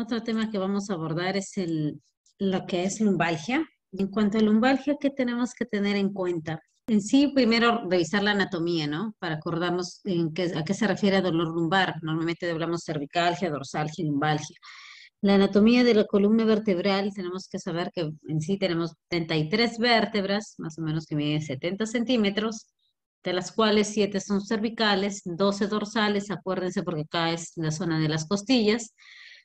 Otro tema que vamos a abordar es lo que es lumbalgia. En cuanto a lumbalgia, ¿qué tenemos que tener en cuenta? En sí, primero revisar la anatomía, ¿no? Para acordarnos a qué se refiere dolor lumbar. Normalmente hablamos cervicalgia, dorsalgia, lumbalgia. La anatomía de la columna vertebral, tenemos que saber que en sí tenemos 33 vértebras, más o menos que miden 70 centímetros, de las cuales 7 son cervicales, 12 dorsales, acuérdense porque acá es la zona de las costillas,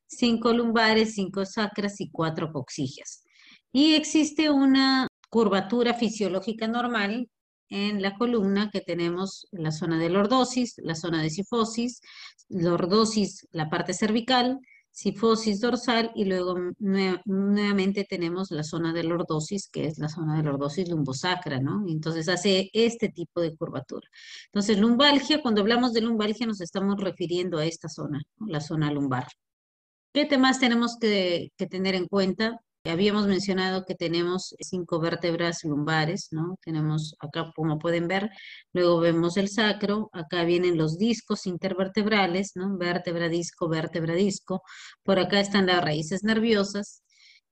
5 lumbares, 5 sacras y 4 coxillas. Y existe una curvatura fisiológica normal en la columna que tenemos la zona de lordosis, la zona de cifosis, lordosis la parte cervical, cifosis dorsal y luego nuevamente tenemos la zona de lordosis, que es la zona de lordosis lumbosacra, ¿no? Entonces hace este tipo de curvatura. Entonces lumbalgia, cuando hablamos de lumbalgia nos estamos refiriendo a esta zona, ¿no? La zona lumbar. ¿Qué temas tenemos que tener en cuenta? Habíamos mencionado que tenemos 5 vértebras lumbares, ¿no? Tenemos acá, como pueden ver, luego vemos el sacro, acá vienen los discos intervertebrales, ¿no? Vértebra, disco, por acá están las raíces nerviosas,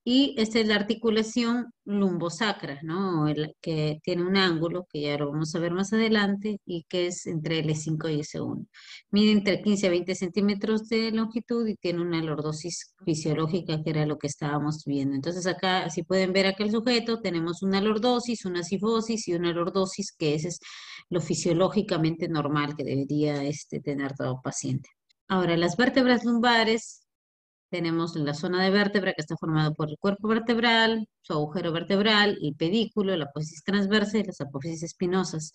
y esta es la articulación lumbosacra, ¿no? Que tiene un ángulo, que ya lo vamos a ver más adelante, y que es entre L5 y S1. Mide entre 15 a 20 centímetros de longitud y tiene una lordosis fisiológica, que era lo que estábamos viendo. Entonces acá, si pueden ver acá el sujeto, tenemos una lordosis, una cifosis y una lordosis, que ese es lo fisiológicamente normal que debería tener todo paciente. Ahora, las vértebras lumbares. Tenemos la zona de vértebra que está formada por el cuerpo vertebral, su agujero vertebral, el pedículo, la apófisis transversa y las apófisis espinosas.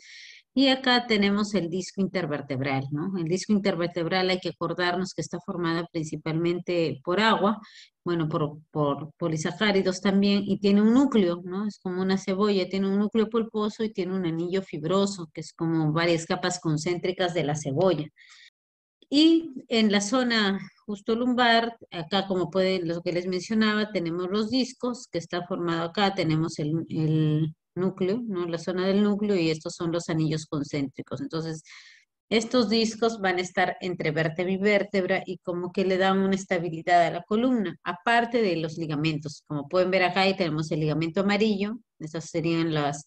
Y acá tenemos el disco intervertebral, ¿no? El disco intervertebral hay que acordarnos que está formada principalmente por agua, bueno, por polisacáridos también, y tiene un núcleo, ¿no? Es como una cebolla, tiene un núcleo pulposo y tiene un anillo fibroso, que es como varias capas concéntricas de la cebolla. Y en la zona justo lumbar, acá como pueden, lo que les mencionaba, tenemos los discos que está formado acá, tenemos el núcleo, ¿no? La zona del núcleo y estos son los anillos concéntricos. Entonces, estos discos van a estar entre vértebra y vértebra y como que le dan una estabilidad a la columna, aparte de los ligamentos. Como pueden ver acá, ahí tenemos el ligamento amarillo, esas serían las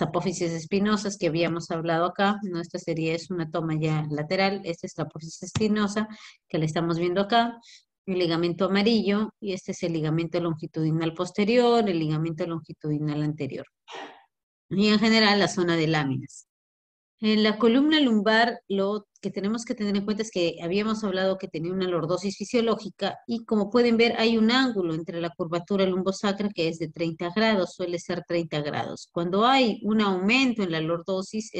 apófisis espinosas que habíamos hablado acá, ¿no? Esta es una toma ya lateral, esta es la apófisis espinosa que la estamos viendo acá, el ligamento amarillo, y este es el ligamento longitudinal posterior, el ligamento longitudinal anterior. Y en general la zona de láminas. En la columna lumbar lo que tenemos que tener en cuenta es que habíamos hablado que tenía una lordosis fisiológica y como pueden ver hay un ángulo entre la curvatura lumbosacra que es de 30 grados, suele ser 30 grados. Cuando hay un aumento en la lordosis,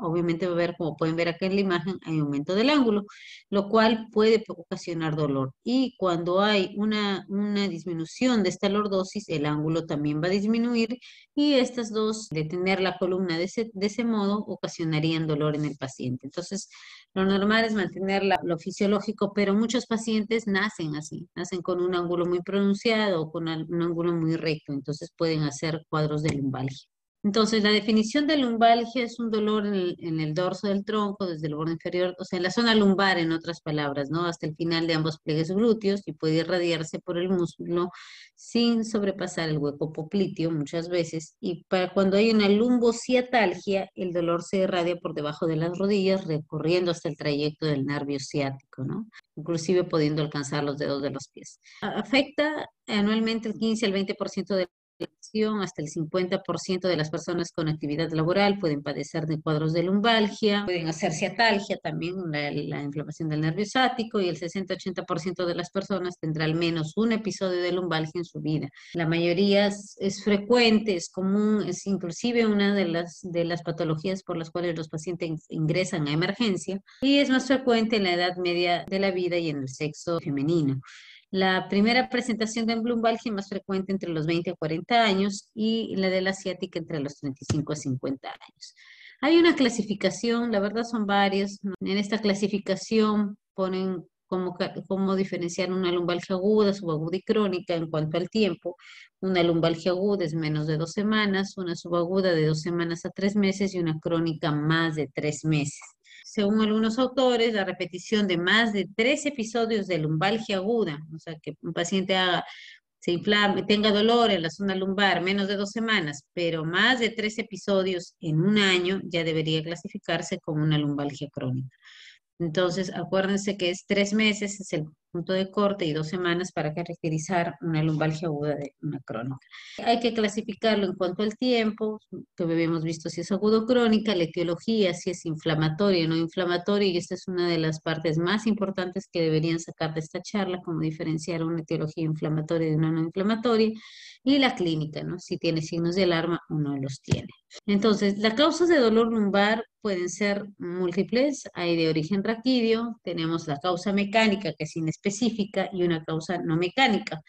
obviamente va a haber, como pueden ver acá en la imagen, hay aumento del ángulo, lo cual puede ocasionar dolor. Y cuando hay una disminución de esta lordosis, el ángulo también va a disminuir y estas dos, de tener la columna de ese modo, ocasionarían dolor en el paciente. Entonces, lo normal es mantener lo fisiológico, pero muchos pacientes nacen así, nacen con un ángulo muy pronunciado o con un ángulo muy recto, entonces pueden hacer cuadros de lumbalgia. Entonces, la definición de lumbalgia es un dolor en el dorso del tronco, desde el borde inferior, o sea, en la zona lumbar, en otras palabras, ¿no? Hasta el final de ambos pliegues glúteos y puede irradiarse por el músculo sin sobrepasar el hueco popliteo muchas veces. Y para cuando hay una lumbociatalgia, el dolor se irradia por debajo de las rodillas, recorriendo hasta el trayecto del nervio ciático, ¿no? Inclusive pudiendo alcanzar los dedos de los pies. Afecta anualmente el 15 al 20% de hasta el 50% de las personas con actividad laboral pueden padecer de cuadros de lumbalgia, pueden hacer ciatalgia también, la inflamación del nervio ciático, y el 60-80% de las personas tendrá al menos un episodio de lumbalgia en su vida. La mayoría es frecuente, es común, es inclusive una de las patologías por las cuales los pacientes ingresan a emergencia, y es más frecuente en la edad media de la vida y en el sexo femenino. La primera presentación de lumbalgia más frecuente entre los 20 a 40 años y la de la ciática entre los 35 a 50 años. Hay una clasificación, la verdad son varias, ¿no? En esta clasificación ponen cómo diferenciar una lumbalgia aguda, subaguda y crónica en cuanto al tiempo. Una lumbalgia aguda es menos de 2 semanas, una subaguda de 2 semanas a 3 meses y una crónica más de 3 meses. según algunos autores, la repetición de más de 3 episodios de lumbalgia aguda, o sea, que un paciente haga, se inflame, tenga dolor en la zona lumbar menos de 2 semanas, pero más de 3 episodios en un año ya debería clasificarse como una lumbalgia crónica. Entonces, acuérdense que es 3 meses, es el punto de corte, y 2 semanas para caracterizar una lumbalgia aguda de una crónica. Hay que clasificarlo en cuanto al tiempo, que hemos visto si es agudo o crónica, la etiología, si es inflamatoria o no inflamatoria, y esta es una de las partes más importantes que deberían sacar de esta charla, como diferenciar una etiología inflamatoria de una no inflamatoria, y la clínica, ¿no? Si tiene signos de alarma o no los tiene. Entonces, las causas de dolor lumbar pueden ser múltiples, hay de origen raquídeo, tenemos la causa mecánica, que es inespecífica, y una causa no mecánica.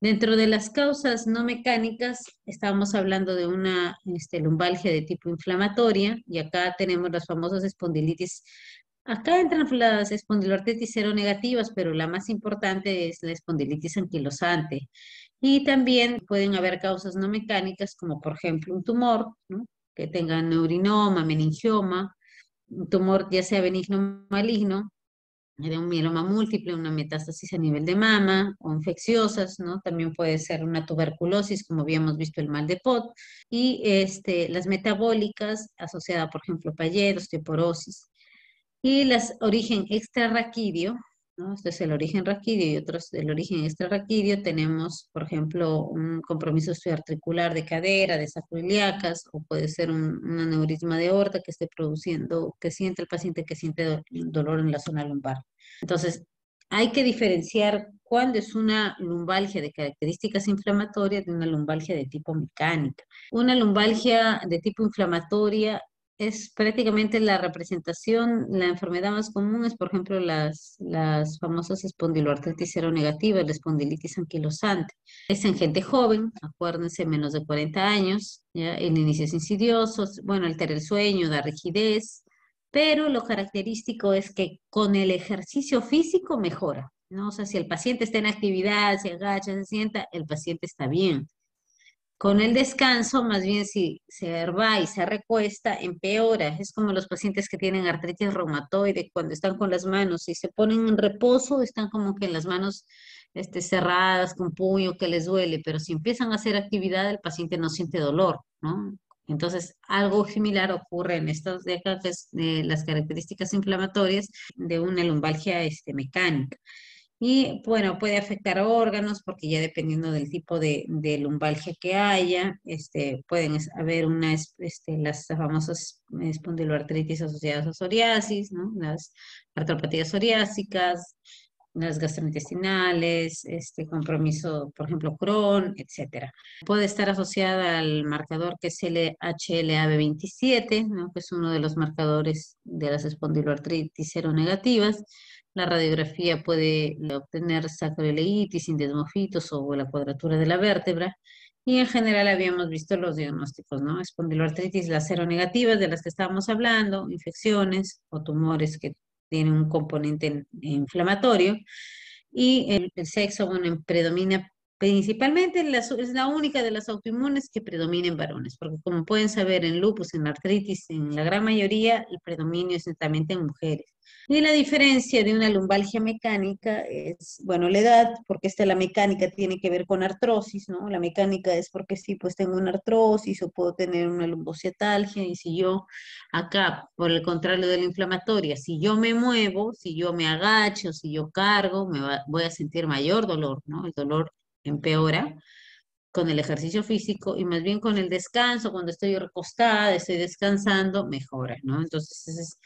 Dentro de las causas no mecánicas, estamos hablando de una lumbalgia de tipo inflamatoria, y acá tenemos las famosas espondilitis. Acá entran las espondiloartritis seronegativas, pero la más importante es la espondilitis anquilosante. Y también pueden haber causas no mecánicas, como por ejemplo un tumor, ¿no? Que tenga neurinoma, meningioma, un tumor ya sea benigno o maligno, de un mieloma múltiple, una metástasis a nivel de mama, o infecciosas, ¿no? También puede ser una tuberculosis, como habíamos visto el mal de Pott, y las metabólicas, asociada por ejemplo a Paget, osteoporosis. Y las origen extrarraquídeo, ¿no? Este es el origen raquídeo y otros del origen extrarraquídeo. Tenemos, por ejemplo, un compromiso osteoarticular de cadera, de sacro ilíacas, o puede ser un aneurisma de aorta que esté produciendo, que siente el paciente que siente dolor en la zona lumbar. Entonces, hay que diferenciar cuándo es una lumbalgia de características inflamatorias de una lumbalgia de tipo mecánica. Una lumbalgia de tipo inflamatoria es prácticamente la representación, la enfermedad más común es, por ejemplo, las famosas espondiloartritis seronegativas, la espondilitis anquilosante. Es en gente joven, acuérdense, menos de 40 años, ¿ya? En inicios insidiosos, bueno, altera el sueño, da rigidez, pero lo característico es que con el ejercicio físico mejora, ¿no? O sea, si el paciente está en actividad, se agacha, se sienta, el paciente está bien. Con el descanso, más bien si se va y se recuesta, empeora. Es como los pacientes que tienen artritis reumatoide, cuando están con las manos, si se ponen en reposo, están como que en las manos cerradas, con puño, que les duele, pero si empiezan a hacer actividad, el paciente no siente dolor, ¿no? Entonces, algo similar ocurre en estas décadas de las características inflamatorias de una lumbalgia mecánica. Y bueno, puede afectar órganos porque ya dependiendo del tipo de lumbalgia que haya, pueden haber las famosas espondiloartritis asociadas a psoriasis, ¿no? Las artropatías psoriásicas, las gastrointestinales, compromiso, por ejemplo, Crohn, etc. Puede estar asociada al marcador que es el HLA-B27, ¿no? Que es uno de los marcadores de las espondiloartritis seronegativas. La radiografía puede obtener sacroileitis, sindesmofitos o la cuadratura de la vértebra. Y en general habíamos visto los diagnósticos, ¿no? Espondiloartritis, las seronegativas de las que estábamos hablando, infecciones o tumores que tienen un componente inflamatorio. Y el sexo, bueno, predomina principalmente, es la única de las autoinmunes que predomina en varones, porque como pueden saber en lupus, en artritis, en la gran mayoría, el predominio es netamente en mujeres. Y la diferencia de una lumbalgia mecánica es, bueno, la edad, porque la mecánica tiene que ver con artrosis, ¿no? La mecánica es porque sí, pues tengo una artrosis o puedo tener una lumbociatalgia, y si yo acá, por el contrario de la inflamatoria, si yo me muevo, si yo me agacho, si yo cargo, voy a sentir mayor dolor, ¿no? El dolor empeora con el ejercicio físico y más bien con el descanso, cuando estoy recostada, estoy descansando, mejora, ¿no? Entonces, esas son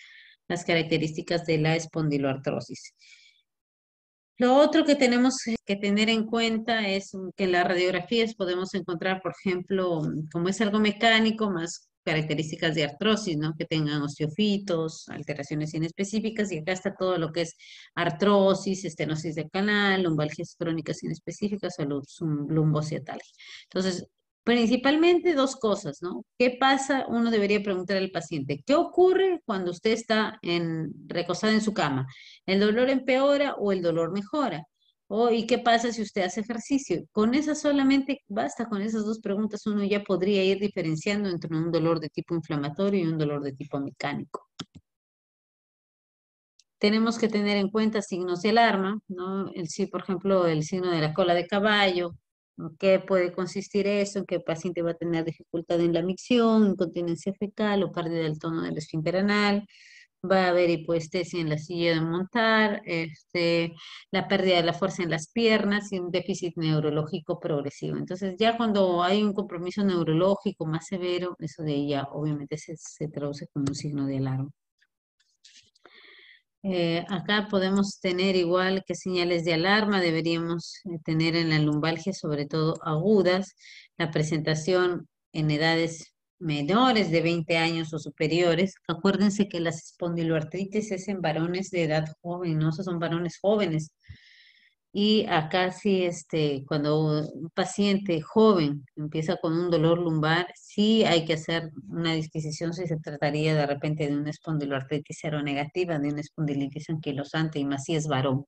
las características de la espondiloartrosis. Lo otro que tenemos que tener en cuenta es que en las radiografías podemos encontrar, por ejemplo, como es algo mecánico, más características de artrosis, ¿no? Que tengan osteofitos, alteraciones inespecíficas, y acá está todo lo que es artrosis, estenosis de canal, lumbalgias crónicas inespecíficas o lumbociatalgia. Entonces, principalmente 2 cosas, ¿no? ¿Qué pasa? Uno debería preguntar al paciente, ¿qué ocurre cuando usted está recostado en su cama? ¿El dolor empeora o el dolor mejora? ¿Y qué pasa si usted hace ejercicio? Con esas solamente basta, con esas 2 preguntas uno ya podría ir diferenciando entre un dolor de tipo inflamatorio y un dolor de tipo mecánico. Tenemos que tener en cuenta signos de alarma, ¿no? Por ejemplo, el signo de la cola de caballo. ¿En qué puede consistir eso? ¿En qué paciente va a tener dificultad en la micción, incontinencia fecal o pérdida del tono del esfínter anal? Va a haber hipoestesia en la silla de montar, la pérdida de la fuerza en las piernas y un déficit neurológico progresivo. Entonces ya cuando hay un compromiso neurológico más severo, eso de ella obviamente se traduce como un signo de alarma. Acá podemos tener igual que señales de alarma deberíamos tener en la lumbalgia, sobre todo agudas, la presentación en edades menores de 20 años o superiores. Acuérdense que las espondiloartritis es en varones de edad joven, ¿no? O sea, son varones jóvenes. Y acá sí, cuando un paciente joven empieza con un dolor lumbar, sí hay que hacer una disquisición si se trataría de repente de una espondiloartritis seronegativa, de una espondilitis anquilosante, y más si es varón.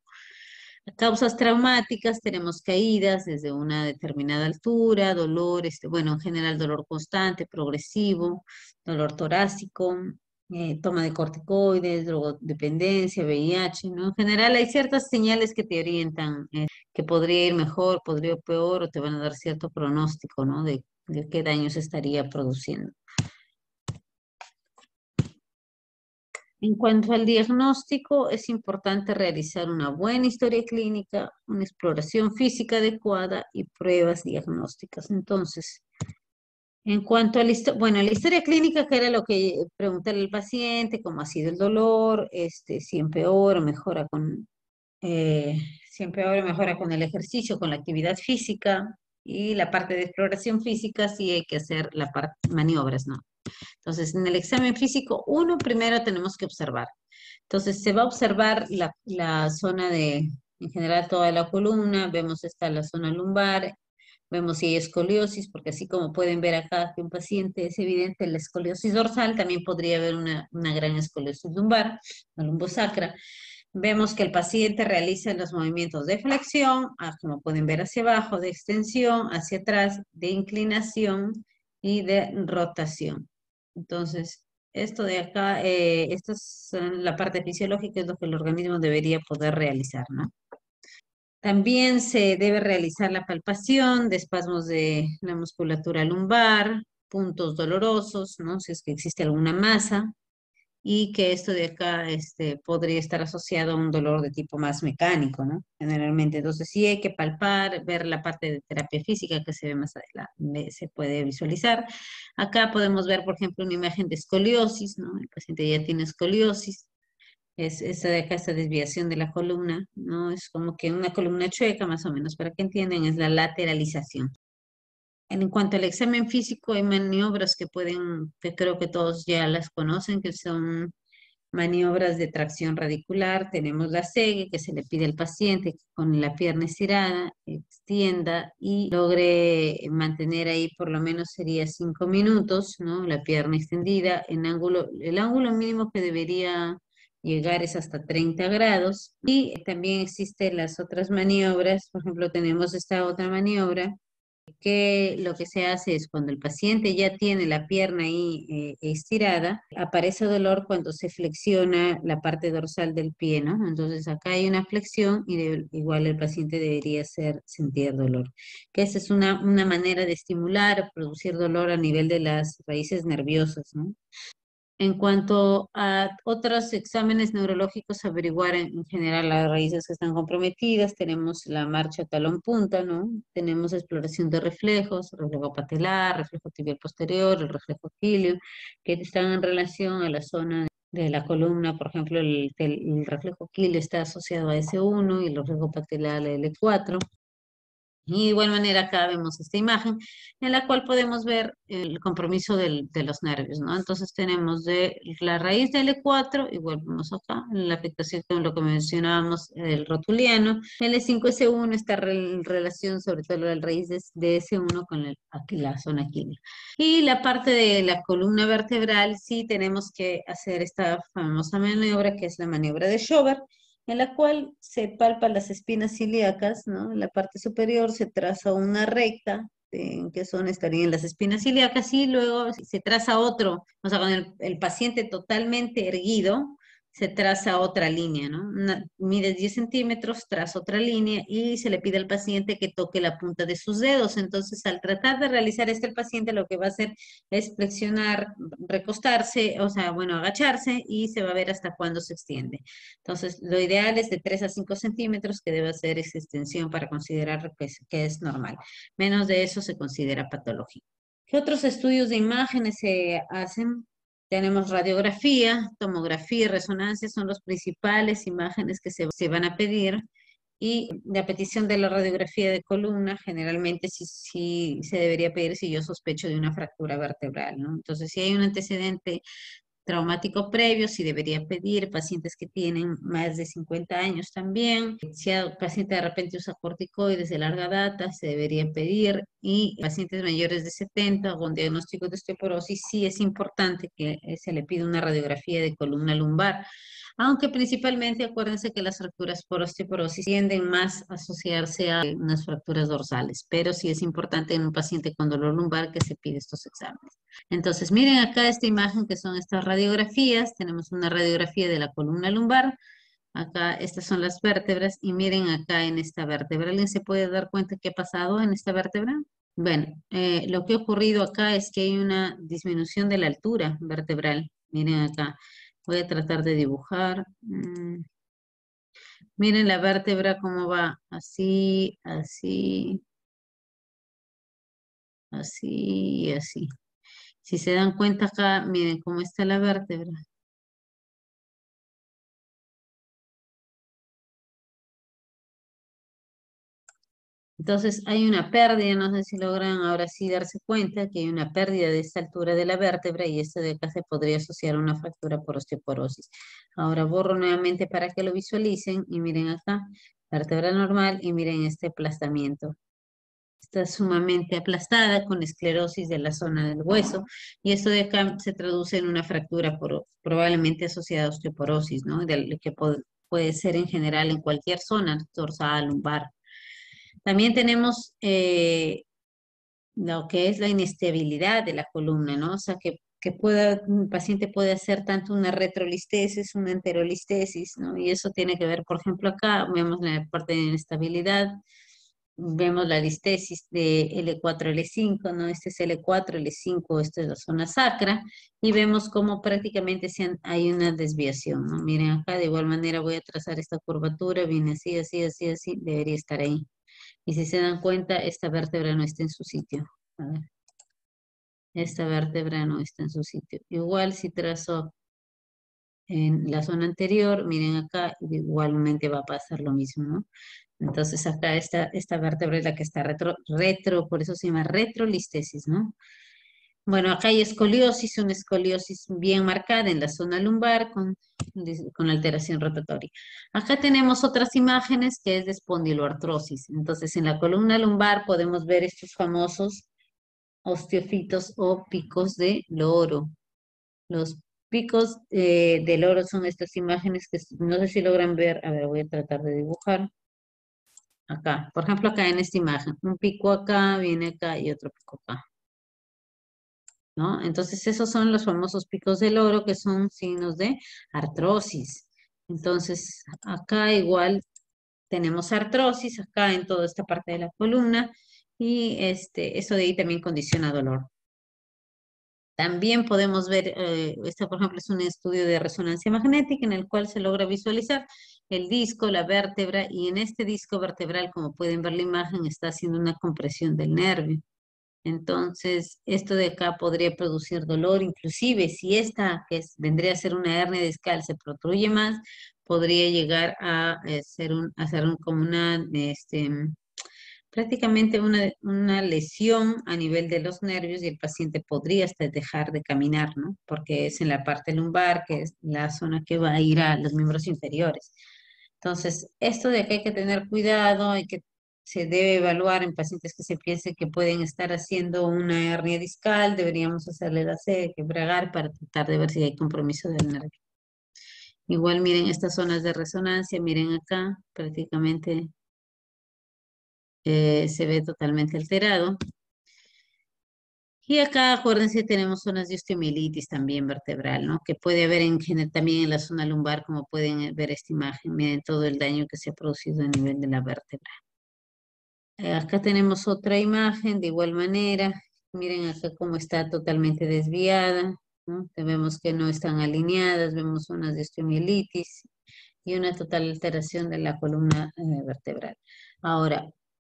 Causas traumáticas, tenemos caídas desde una determinada altura, dolor, en general dolor constante, progresivo, dolor torácico, toma de corticoides, drogodependencia, VIH, ¿no? En general hay ciertas señales que te orientan, que podría ir mejor, podría ir peor, o te van a dar cierto pronóstico, ¿no? De qué daño se estaría produciendo. En cuanto al diagnóstico, es importante realizar una buena historia clínica, una exploración física adecuada y pruebas diagnósticas. Entonces, en cuanto a la historia clínica, que era lo que preguntarle al paciente, cómo ha sido el dolor, si empeora o mejora con el ejercicio, con la actividad física, y la parte de exploración física sí hay que hacer la parte maniobras, ¿no? Entonces, en el examen físico 1, primero tenemos que observar. Entonces, se va a observar la zona en general, toda la columna. Vemos la zona lumbar. Vemos si hay escoliosis, porque así como pueden ver acá que un paciente es evidente la escoliosis dorsal, también podría haber una gran escoliosis lumbar, la lumbosacra. Vemos que el paciente realiza los movimientos de flexión, como pueden ver hacia abajo, de extensión, hacia atrás, de inclinación y de rotación. Entonces, esto de acá, esta es la parte fisiológica, es lo que el organismo debería poder realizar, ¿no? También se debe realizar la palpación de espasmos de la musculatura lumbar, puntos dolorosos, ¿no? Si es que existe alguna masa, y que esto de acá podría estar asociado a un dolor de tipo más mecánico, ¿no? Generalmente, entonces sí hay que palpar, ver la parte de terapia física que se ve más adelante, se puede visualizar. Acá podemos ver, por ejemplo, una imagen de escoliosis, ¿no? El paciente ya tiene escoliosis. Esta de acá, esta desviación de la columna, ¿no? Es como que una columna chueca, más o menos, para que entiendan, es la lateralización. En cuanto al examen físico, hay maniobras que creo que todos ya las conocen, que son maniobras de tracción radicular. Tenemos la segue, que se le pide al paciente que con la pierna estirada, extienda y logre mantener ahí, por lo menos sería 5 minutos, ¿no? La pierna extendida en ángulo, el ángulo mínimo que debería llegar es hasta 30 grados. Y también existen las otras maniobras, por ejemplo, tenemos esta otra maniobra, que lo que se hace es cuando el paciente ya tiene la pierna ahí estirada, aparece dolor cuando se flexiona la parte dorsal del pie, ¿no? Entonces acá hay una flexión y igual el paciente debería sentir dolor. Que esa es una manera de estimular, producir dolor a nivel de las raíces nerviosas, ¿no? En cuanto a otros exámenes neurológicos, averiguar en general las raíces que están comprometidas. Tenemos la marcha talón-punta, ¿no? Tenemos exploración de reflejos, reflejo patelar, reflejo tibial posterior, el reflejo aquilio, que están en relación a la zona de la columna. Por ejemplo, el reflejo aquilio está asociado a S1 y el reflejo patelar a L4. Y de igual manera acá vemos esta imagen en la cual podemos ver el compromiso de los nervios, ¿no? Entonces tenemos de la raíz de L4, igual vemos acá, la afectación con lo que mencionábamos del rotuliano. L5-S1 está en relación sobre todo la raíz de S1 con la zona aquilea. Y la parte de la columna vertebral, sí tenemos que hacer esta famosa maniobra que es la maniobra de Schobert, en la cual se palpan las espinas ilíacas, ¿no? En la parte superior se traza una recta, en qué zona estarían las espinas ilíacas, y luego se traza otro, o sea, con el paciente totalmente erguido, se traza otra línea, ¿no? Mide 10 centímetros, traza otra línea y se le pide al paciente que toque la punta de sus dedos. Entonces, al tratar de realizar esto, el paciente lo que va a hacer es flexionar, recostarse, o sea, bueno, agacharse y se va a ver hasta cuándo se extiende. Entonces, lo ideal es de 3 a 5 centímetros que debe hacer esa extensión para considerar que es normal. Menos de eso se considera patológico. ¿Qué otros estudios de imágenes se hacen? Tenemos radiografía, tomografía y resonancia, son las principales imágenes que se van a pedir. Y la petición de la radiografía de columna, generalmente sí se debería pedir si yo sospecho de una fractura vertebral, ¿no? Entonces, si hay un antecedente traumático previo, sí debería pedir. Pacientes que tienen más de 50 años también. Si el paciente de repente usa corticoides de larga data, se debería pedir. Y pacientes mayores de 70 con diagnóstico de osteoporosis, sí es importante que se le pida una radiografía de columna lumbar. Aunque principalmente acuérdense que las fracturas por osteoporosis tienden más a asociarse a unas fracturas dorsales, pero sí es importante en un paciente con dolor lumbar que se pida estos exámenes. Entonces, miren acá esta imagen que son estas radiografías. Tenemos una radiografía de la columna lumbar. Acá estas son las vértebras y miren acá en esta vértebra. ¿Alguien se puede dar cuenta qué ha pasado en esta vértebra? Bueno, lo que ha ocurrido acá es que hay una disminución de la altura vertebral. Miren acá. Voy a tratar de dibujar. Miren la vértebra cómo va. Así, así, así y así. Si se dan cuenta acá, miren cómo está la vértebra. Entonces hay una pérdida, no sé si logran ahora sí darse cuenta que hay una pérdida de esta altura de la vértebra y esto de acá se podría asociar a una fractura por osteoporosis. Ahora borro nuevamente para que lo visualicen y miren acá, vértebra normal y miren este aplastamiento. Está sumamente aplastada con esclerosis de la zona del hueso y esto de acá se traduce en una fractura probablemente asociada a osteoporosis, ¿no? Que puede ser en general en cualquier zona, dorsal, lumbar. También tenemos lo que es la inestabilidad de la columna, ¿no? O sea, un paciente puede hacer tanto una retrolistesis, una enterolistesis, ¿no? Y eso tiene que ver, por ejemplo, acá vemos la parte de inestabilidad, vemos la listesis de L4, L5, ¿no? Este es L4, L5, esta es la zona sacra, y vemos cómo prácticamente hay una desviación, ¿no? Miren acá, de igual manera voy a trazar esta curvatura, viene así, así, así, así, debería estar ahí. Y si se dan cuenta, esta vértebra no está en su sitio. A ver. Esta vértebra no está en su sitio. Igual si trazo en la zona anterior, miren acá, igualmente va a pasar lo mismo, ¿no? Entonces acá esta vértebra es la que está retro, por eso se llama retrolistesis, ¿no? Bueno, acá hay escoliosis, una escoliosis bien marcada en la zona lumbar con alteración rotatoria. Acá tenemos otras imágenes que es de espondiloartrosis. Entonces, en la columna lumbar podemos ver estos famosos osteofitos o picos de loro. Los picos de loro son estas imágenes que no sé si logran ver. A ver, voy a tratar de dibujar. Acá, por ejemplo, acá en esta imagen. Un pico acá, viene acá y otro pico acá, ¿no? Entonces esos son los famosos picos del loro que son signos de artrosis. Entonces acá igual tenemos artrosis acá en toda esta parte de la columna y eso de ahí también condiciona dolor. También podemos ver, este por ejemplo es un estudio de resonancia magnética en el cual se logra visualizar el disco, la vértebra y en este disco vertebral, como pueden ver la imagen, está haciendo una compresión del nervio. Entonces, esto de acá podría producir dolor, inclusive si esta, que vendría a ser una hernia discal, se protruye más, podría llegar a ser prácticamente una lesión a nivel de los nervios y el paciente podría hasta dejar de caminar, ¿no? Porque es en la parte lumbar, que es la zona que va a ir a los miembros inferiores. Entonces, esto de acá hay que tener cuidado, se debe evaluar en pacientes que se piense que pueden estar haciendo una hernia discal, deberíamos hacerle la bragar para tratar de ver si hay compromiso del nervio. Igual miren estas zonas de resonancia, miren acá, prácticamente se ve totalmente alterado. Y acá, acuérdense, tenemos zonas de osteomielitis también vertebral, ¿no? Que puede haber en general también en la zona lumbar, como pueden ver esta imagen. Miren todo el daño que se ha producido a nivel de la vértebra. Acá tenemos otra imagen de igual manera. Miren acá cómo está totalmente desviada, ¿no? Vemos que no están alineadas, vemos zonas de osteomielitis y una total alteración de la columna vertebral. Ahora,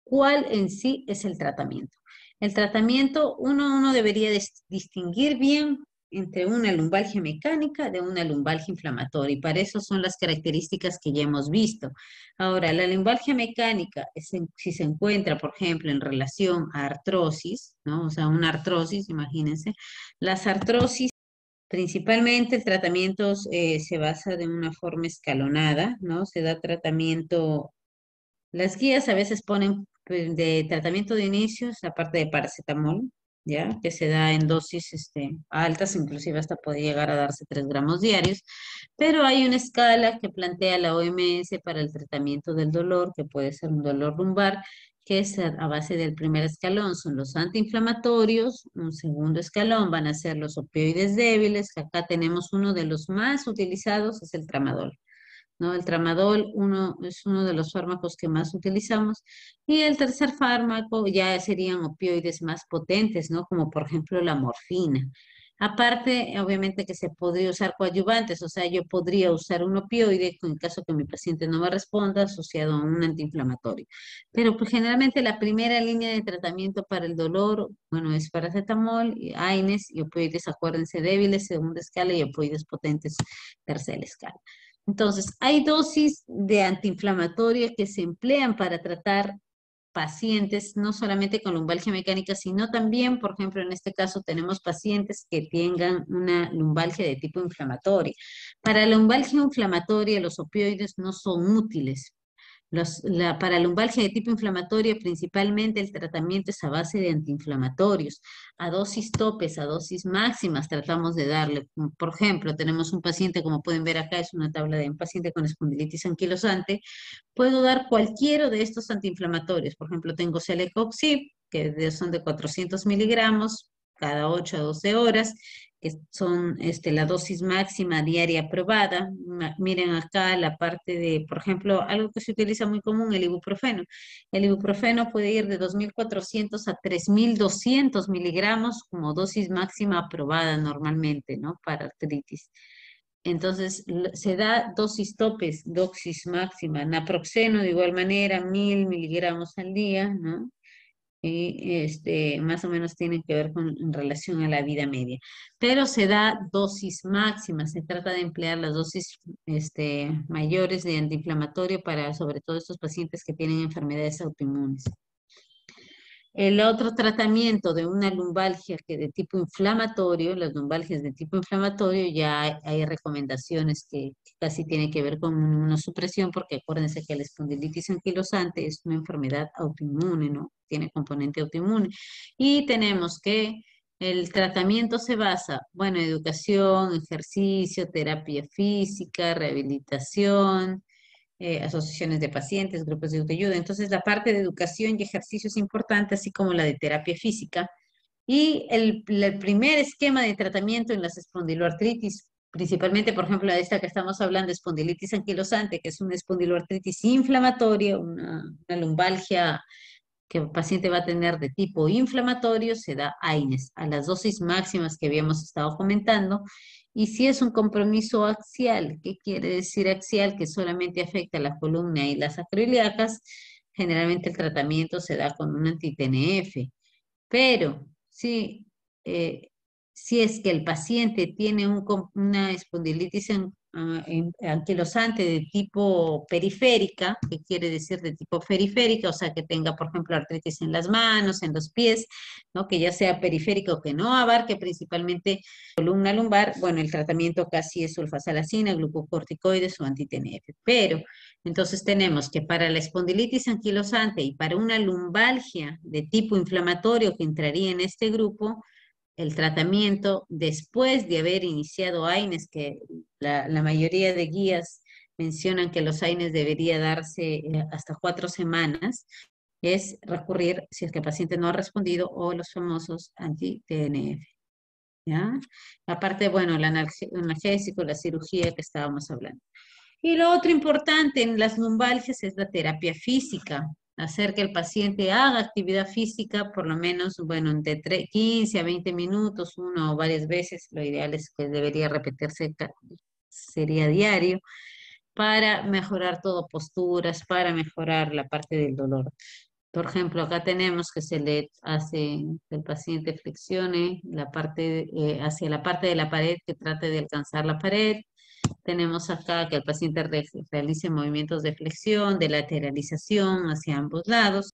¿cuál en sí es el tratamiento? El tratamiento, uno debería distinguir bien entre una lumbalgia mecánica de una lumbalgia inflamatoria, y para eso son las características que ya hemos visto. Ahora, la lumbalgia mecánica, si se encuentra, por ejemplo, en relación a artrosis, ¿no? O sea, una artrosis, imagínense, las artrosis, principalmente el tratamiento se basa de una forma escalonada, ¿no? Se da tratamiento, las guías a veces ponen de tratamiento de inicio, es la parte de paracetamol, ¿ya? Que se da en dosis altas, inclusive hasta puede llegar a darse 3 gramos diarios, pero hay una escala que plantea la OMS para el tratamiento del dolor, que puede ser un dolor lumbar, que es a base del primer escalón, son los antiinflamatorios, un segundo escalón van a ser los opioides débiles, que acá tenemos uno de los más utilizados, es el tramadol, ¿no? El tramadol es uno de los fármacos que más utilizamos, y el tercer fármaco ya serían opioides más potentes, ¿no? Como por ejemplo la morfina. Aparte, obviamente que se podría usar coadyuvantes, o sea, yo podría usar un opioide en caso que mi paciente no me responda asociado a un antiinflamatorio. Pero pues, generalmente la primera línea de tratamiento para el dolor, bueno, es paracetamol, AINEs y opioides, acuérdense, débiles, segunda escala, y opioides potentes, tercera escala. Entonces, hay dosis de antiinflamatoria que se emplean para tratar pacientes, no solamente con lumbalgia mecánica, sino también, por ejemplo, en este caso tenemos pacientes que tengan una lumbalgia de tipo inflamatoria. Para la lumbalgia inflamatoria, los opioides no son útiles. Para lumbalgia de tipo inflamatoria, principalmente el tratamiento es a base de antiinflamatorios. A dosis topes, a dosis máximas tratamos de darle. Por ejemplo, tenemos un paciente, como pueden ver acá, es una tabla de un paciente con espondilitis anquilosante. Puedo dar cualquiera de estos antiinflamatorios. Por ejemplo, tengo celecoxib, que son de 400 miligramos cada 8 a 12 horas, que son la dosis máxima diaria aprobada. Miren acá la parte de, por ejemplo, algo que se utiliza muy común, el ibuprofeno. El ibuprofeno puede ir de 2.400 a 3.200 miligramos como dosis máxima aprobada normalmente, ¿no? Para artritis. Entonces, se da dosis topes, dosis máxima. Naproxeno, de igual manera, 1.000 miligramos al día, ¿no? Y más o menos tienen que ver con en relación a la vida media. Pero se da dosis máxima, se trata de emplear las dosis mayores de antiinflamatorio para sobre todo estos pacientes que tienen enfermedades autoinmunes. El otro tratamiento de una lumbalgia que de tipo inflamatorio, las lumbalgias de tipo inflamatorio, ya hay recomendaciones que casi tienen que ver con inmunosupresión, porque acuérdense que la espondilitis anquilosante es una enfermedad autoinmune, ¿no? Tiene componente autoinmune. Y tenemos que el tratamiento se basa, bueno, educación, ejercicio, terapia física, rehabilitación, asociaciones de pacientes, grupos de autoayuda. Entonces, la parte de educación y ejercicio es importante, así como la de terapia física. Y el primer esquema de tratamiento en las espondiloartritis, principalmente, por ejemplo, de esta que estamos hablando, espondilitis anquilosante, que es una espondiloartritis inflamatoria, una lumbalgia que el paciente va a tener de tipo inflamatorio, se da AINEs, a las dosis máximas que habíamos estado comentando. Y si es un compromiso axial, ¿qué quiere decir axial? Que solamente afecta la columna y las sacroiliacas, generalmente el tratamiento se da con un anti-TNF. Pero si es que el paciente tiene una espondilitis anquilosante de tipo periférica, que quiere decir de tipo periférica, o sea que tenga, por ejemplo, artritis en las manos, en los pies, ¿no? Que ya sea periférica o que no abarque principalmente columna lumbar, bueno, el tratamiento casi es sulfasalazina, glucocorticoides o anti-TNF. Pero entonces tenemos que para la espondilitis anquilosante y para una lumbalgia de tipo inflamatorio que entraría en este grupo, el tratamiento después de haber iniciado AINEs, que la mayoría de guías mencionan que los AINEs debería darse hasta 4 semanas, es recurrir, si es que el paciente no ha respondido, o los famosos anti-TNF. ¿Ya? Aparte, bueno, el analgésico, la cirugía que estábamos hablando. Y lo otro importante en las lumbalgias es la terapia física. Hacer que el paciente haga actividad física, por lo menos, bueno, entre 15 a 20 minutos, una o varias veces. Lo ideal es que debería repetirse, sería diario, para mejorar todo posturas, para mejorar la parte del dolor. Por ejemplo, acá tenemos que se le hace que el paciente flexione la parte, hacia la parte de la pared, que trate de alcanzar la pared. Tenemos acá que el paciente realice movimientos de flexión, de lateralización hacia ambos lados.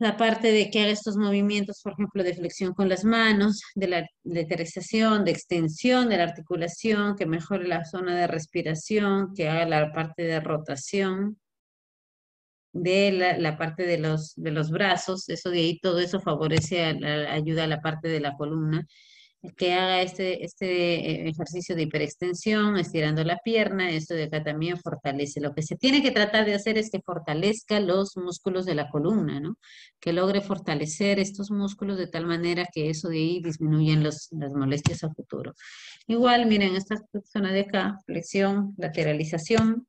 La parte de que haga estos movimientos, por ejemplo, de flexión con las manos, de la lateralización, de extensión de la articulación, que mejore la zona de respiración, que haga la parte de rotación, de la parte de los brazos. Eso de ahí, todo eso favorece, ayuda a la parte de la columna. Que haga este ejercicio de hiperextensión, estirando la pierna. Esto de acá también fortalece. Lo que se tiene que tratar de hacer es que fortalezca los músculos de la columna, ¿no? Que logre fortalecer estos músculos de tal manera que eso de ahí disminuyen las molestias a futuro. Igual, miren, esta zona de acá, flexión, lateralización,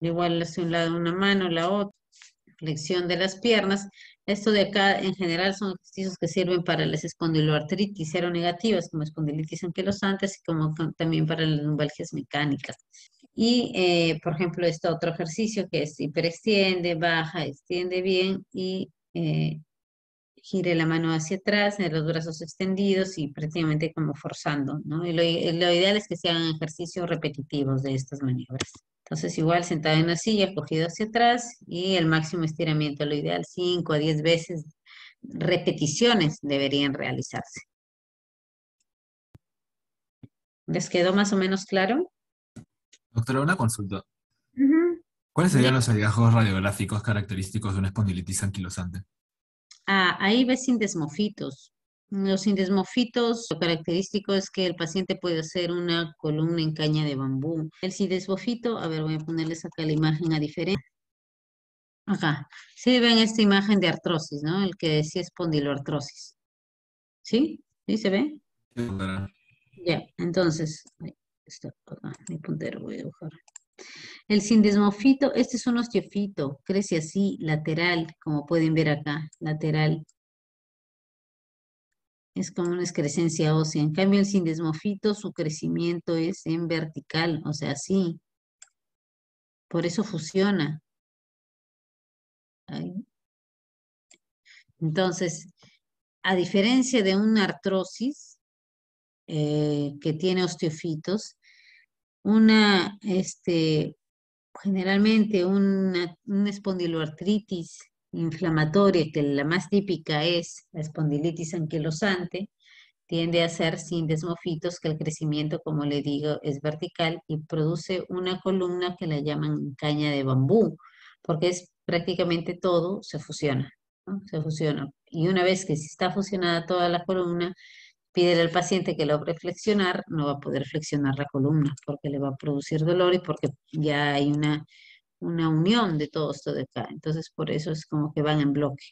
igual hacia un lado una mano, la otra, flexión de las piernas. Esto de acá, en general, son ejercicios que sirven para las espondiloartritis seronegativas, como espondilitis anquilosante, así como también para las lumbalgias mecánicas. Y, por ejemplo, este otro ejercicio que es hiperextiende, baja, extiende bien y gire la mano hacia atrás, los brazos extendidos y prácticamente como forzando, ¿no? Y lo ideal es que se hagan ejercicios repetitivos de estas maniobras. Entonces, igual sentado en una silla, cogido hacia atrás y el máximo estiramiento, lo ideal, 5 a 10 veces, repeticiones deberían realizarse. ¿Les quedó más o menos claro? Doctora, una consulta. ¿Cuáles serían los hallazgos radiográficos característicos de una espondilitis anquilosante? Ah, ahí ves sindesmofitos. Los sindesmofitos, lo característico es que el paciente puede hacer una columna en caña de bambú. El sindesmofito, a ver, voy a ponerles acá la imagen a diferencia. Acá, sí ven esta imagen de artrosis, ¿no? El que decía espondiloartrosis. ¿Sí? ¿Sí se ve? Sí, claro. Ya, entonces, está acá, mi puntero voy a dibujar. El sindesmofito, este es un osteofito, crece así, lateral, como pueden ver acá, lateral. Es como una excrescencia ósea. En cambio, el sindesmofito, su crecimiento es en vertical, o sea, así. Por eso fusiona. Ahí. Entonces, a diferencia de una artrosis que tiene osteofitos, generalmente una espondiloartritis inflamatoria, que la más típica es la espondilitis anquilosante, tiende a ser sindesmofitos, que el crecimiento, como le digo, es vertical y produce una columna que la llaman caña de bambú, porque es prácticamente todo se fusiona, ¿no? Se fusiona. Y una vez que se está fusionada toda la columna, pídele al paciente que logre flexionar, no va a poder flexionar la columna porque le va a producir dolor y porque ya hay una unión de todo esto de acá. Entonces, por eso es como que van en bloque.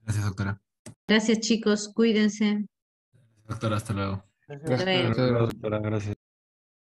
Gracias, doctora. Gracias, chicos. Cuídense. Gracias, doctora. Hasta luego. Gracias, doctora. Gracias.